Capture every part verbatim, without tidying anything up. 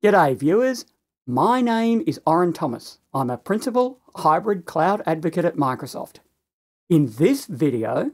G'day viewers, my name is Orin Thomas. I'm a Principal Hybrid Cloud Advocate at Microsoft. In this video,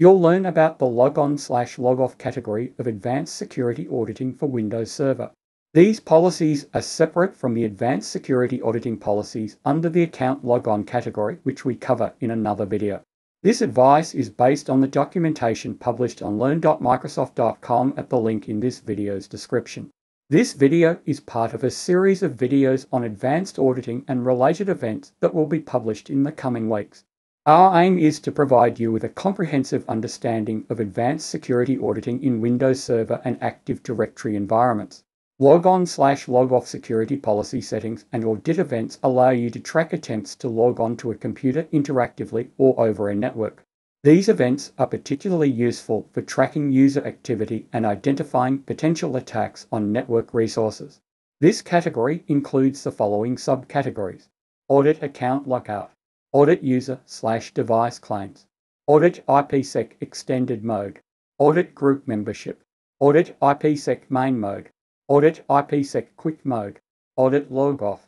you'll learn about the Logon slash Logoff category of Advanced Security Auditing for Windows Server. These policies are separate from the Advanced Security Auditing policies under the Account Logon category, which we cover in another video. This advice is based on the documentation published on learn dot microsoft dot com at the link in this video's description. This video is part of a series of videos on advanced auditing and related events that will be published in the coming weeks. Our aim is to provide you with a comprehensive understanding of advanced security auditing in Windows Server and Active Directory environments. Logon slash Logoff security policy settings and audit events allow you to track attempts to log on to a computer interactively or over a network. These events are particularly useful for tracking user activity and identifying potential attacks on network resources. This category includes the following subcategories: Audit Account Lockout, Audit User slash Device Claims, Audit IPsec Extended Mode, Audit Group Membership, Audit IPsec Main Mode, Audit IPsec Quick Mode, Audit Logoff,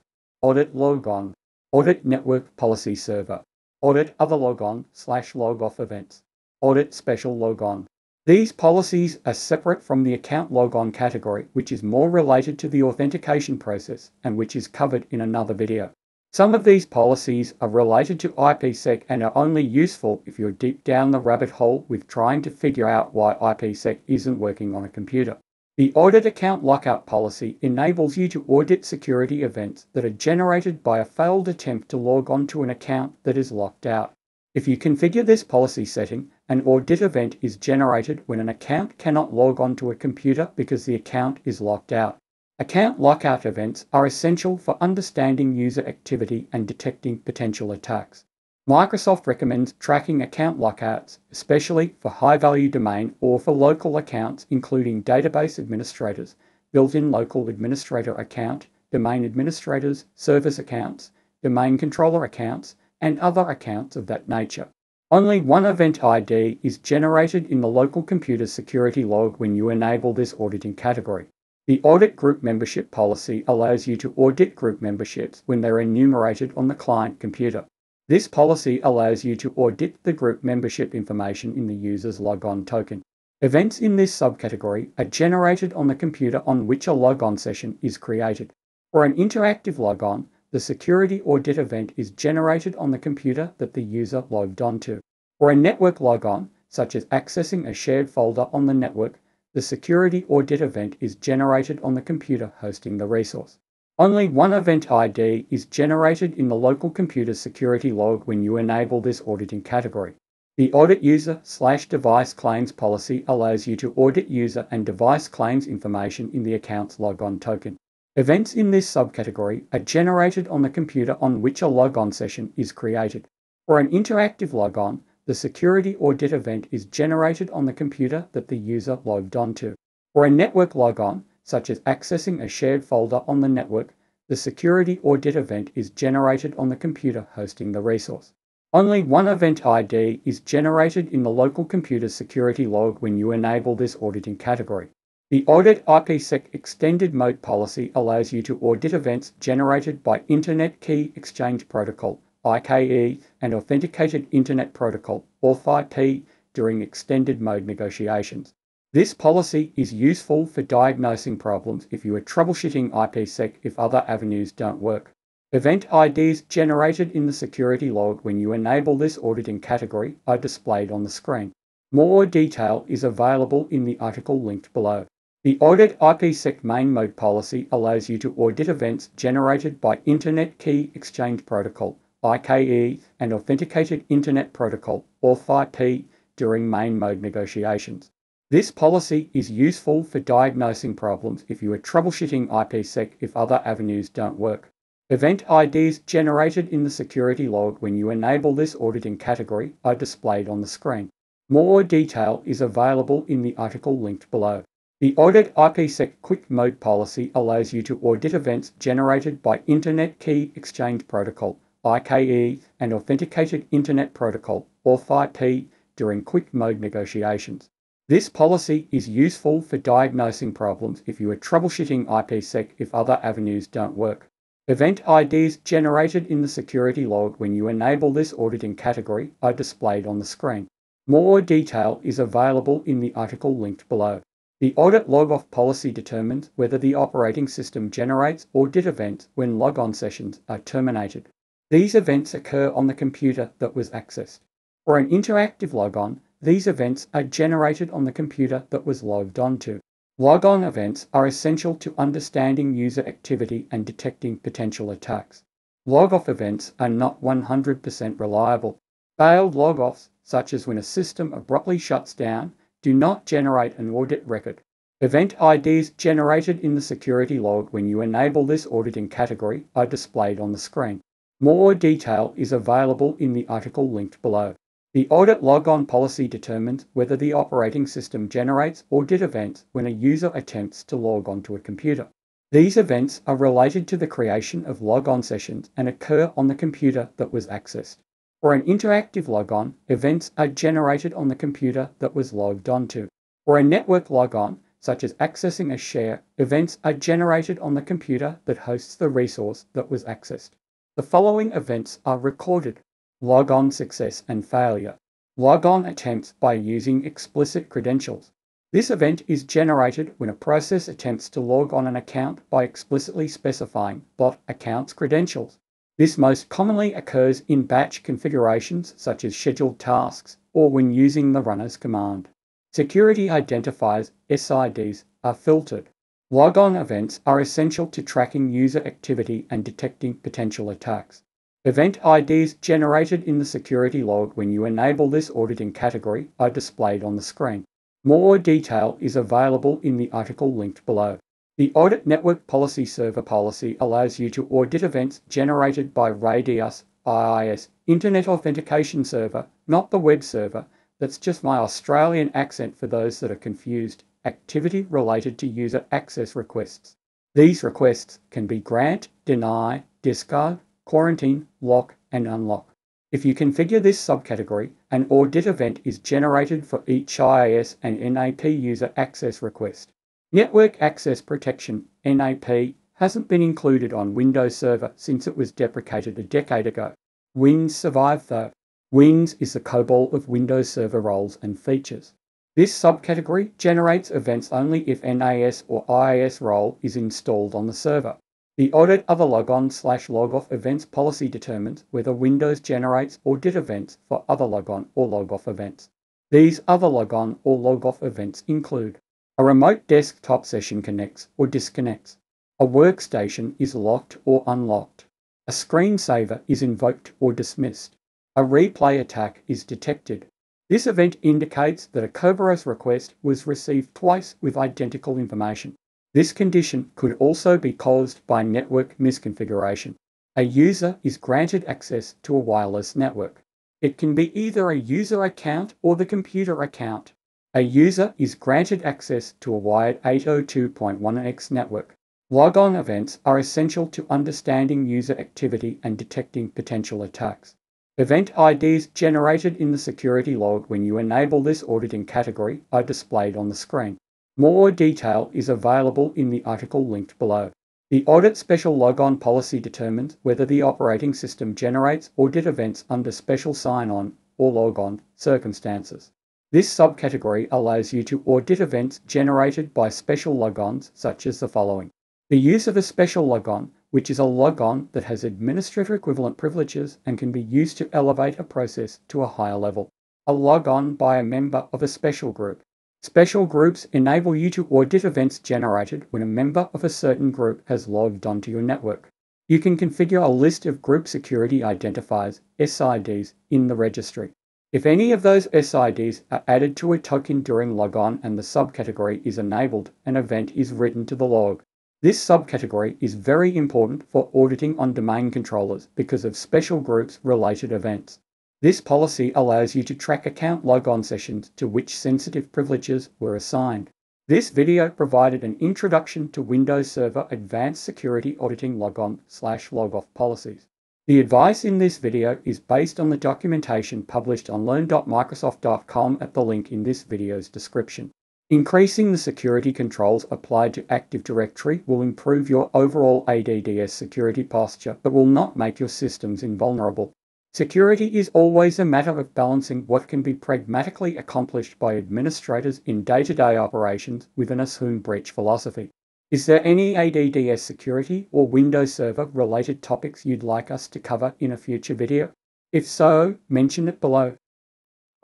Audit Logon, Audit Network Policy Server, Audit Other Logon slash Logoff Events, Audit Special Logon. These policies are separate from the Account Logon category, which is more related to the authentication process and which is covered in another video. Some of these policies are related to IPsec and are only useful if you're deep down the rabbit hole with trying to figure out why IPsec isn't working on a computer. The Audit Account Lockout policy enables you to audit security events that are generated by a failed attempt to log on to an account that is locked out. If you configure this policy setting, an audit event is generated when an account cannot log on to a computer because the account is locked out. Account lockout events are essential for understanding user activity and detecting potential attacks. Microsoft recommends tracking account lockouts, especially for high-value domain or for local accounts, including database administrators, built-in local administrator account, domain administrators, service accounts, domain controller accounts, and other accounts of that nature. Only one event I D is generated in the local computer security log when you enable this auditing category. The Audit Group Membership policy allows you to audit group memberships when they're enumerated on the client computer. This policy allows you to audit the group membership information in the user's logon token. Events in this subcategory are generated on the computer on which a logon session is created. For an interactive logon, the security audit event is generated on the computer that the user logged onto. For a network logon, such as accessing a shared folder on the network, the security audit event is generated on the computer hosting the resource. Only one event I D is generated in the local computer security log when you enable this auditing category. The Audit User slash Device Claims policy allows you to audit user and device claims information in the account's logon token. Events in this subcategory are generated on the computer on which a logon session is created. For an interactive logon, the security audit event is generated on the computer that the user logged onto. For a network logon, such as accessing a shared folder on the network, the security audit event is generated on the computer hosting the resource. Only one event I D is generated in the local computer security log when you enable this auditing category. The Audit IPsec Extended Mode policy allows you to audit events generated by Internet Key Exchange Protocol, I K E, and Authenticated Internet Protocol, auth I P, during extended mode negotiations. This policy is useful for diagnosing problems if you are troubleshooting IPsec if other avenues don't work. Event I Ds generated in the security log when you enable this auditing category are displayed on the screen. More detail is available in the article linked below. The Audit IPsec Main Mode policy allows you to audit events generated by Internet Key Exchange Protocol, I K E, and Authenticated Internet Protocol, auth I P, during main mode negotiations. This policy is useful for diagnosing problems if you are troubleshooting IPsec if other avenues don't work. Event I Ds generated in the security log when you enable this auditing category are displayed on the screen. More detail is available in the article linked below. The Audit IPsec Quick Mode policy allows you to audit events generated by Internet Key Exchange Protocol, I K E, and Authenticated Internet Protocol, auth I P, during quick mode negotiations. This policy is useful for diagnosing problems if you are troubleshooting IPsec if other avenues don't work. Event I Ds generated in the security log when you enable this auditing category are displayed on the screen. More detail is available in the article linked below. The audit logoff policy determines whether the operating system generates audit events when logon sessions are terminated. These events occur on the computer that was accessed. For an interactive logon, these events are generated on the computer that was logged onto. Logon events are essential to understanding user activity and detecting potential attacks. Logoff events are not one hundred percent reliable. Failed logoffs, such as when a system abruptly shuts down, do not generate an audit record. Event I Ds generated in the security log when you enable this auditing category are displayed on the screen. More detail is available in the article linked below. The audit logon policy determines whether the operating system generates audit events when a user attempts to log onto a computer. These events are related to the creation of logon sessions and occur on the computer that was accessed. For an interactive logon, events are generated on the computer that was logged onto. For a network logon, such as accessing a share, events are generated on the computer that hosts the resource that was accessed. The following events are recorded: logon success and failure, logon attempts by using explicit credentials. This event is generated when a process attempts to log on an account by explicitly specifying that account's credentials. This most commonly occurs in batch configurations such as scheduled tasks or when using the runner's command. Security identifiers, S I Ds, are filtered. Logon events are essential to tracking user activity and detecting potential attacks. Event I Ds generated in the security log when you enable this auditing category are displayed on the screen. More detail is available in the article linked below. The Audit Network Policy Server policy allows you to audit events generated by RADIUS, that is, Internet Authentication Server, not the web server. That's just my Australian accent for those that are confused. Activity related to user access requests. These requests can be grant, deny, discard, quarantine, lock, and unlock. If you configure this subcategory, an audit event is generated for each I A S and N A P user access request. Network Access Protection, N A P, hasn't been included on Windows Server since it was deprecated a decade ago. WINS survived though. WINS is the COBOL of Windows Server roles and features. This subcategory generates events only if N A S or I A S role is installed on the server. The Audit Other Logon slash Logoff Events policy determines whether Windows generates audit events for other logon or logoff events. These other logon or logoff events include: a remote desktop session connects or disconnects. A workstation is locked or unlocked. A screensaver is invoked or dismissed. A replay attack is detected. This event indicates that a Kerberos request was received twice with identical information. This condition could also be caused by network misconfiguration. A user is granted access to a wireless network. It can be either a user account or the computer account. A user is granted access to a wired eight oh two point one x network. Logon events are essential to understanding user activity and detecting potential attacks. Event I Ds generated in the security log when you enable this auditing category are displayed on the screen. More detail is available in the article linked below. The Audit Special Logon policy determines whether the operating system generates audit events under special sign-on or logon circumstances. This subcategory allows you to audit events generated by special logons such as the following: the use of a special logon, which is a logon that has administrator equivalent privileges and can be used to elevate a process to a higher level. A logon by a member of a special group. Special groups enable you to audit events generated when a member of a certain group has logged onto your network. You can configure a list of group security identifiers, S I Ds, in the registry. If any of those S I Ds are added to a token during logon and the subcategory is enabled, an event is written to the log. This subcategory is very important for auditing on domain controllers because of special groups related events. This policy allows you to track account logon sessions to which sensitive privileges were assigned. This video provided an introduction to Windows Server Advanced Security Auditing Logon slash Logoff Policies. The advice in this video is based on the documentation published on learn dot microsoft dot com at the link in this video's description. Increasing the security controls applied to Active Directory will improve your overall A D D S security posture, but will not make your systems invulnerable. Security is always a matter of balancing what can be pragmatically accomplished by administrators in day-to-day operations with an assume breach philosophy. Is there any A D D S security or Windows Server related topics you'd like us to cover in a future video? If so, mention it below.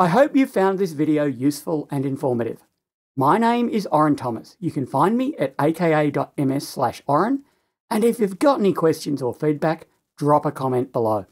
I hope you found this video useful and informative. My name is Orin Thomas. You can find me at aka.ms slash Orin, and if you've got any questions or feedback, drop a comment below.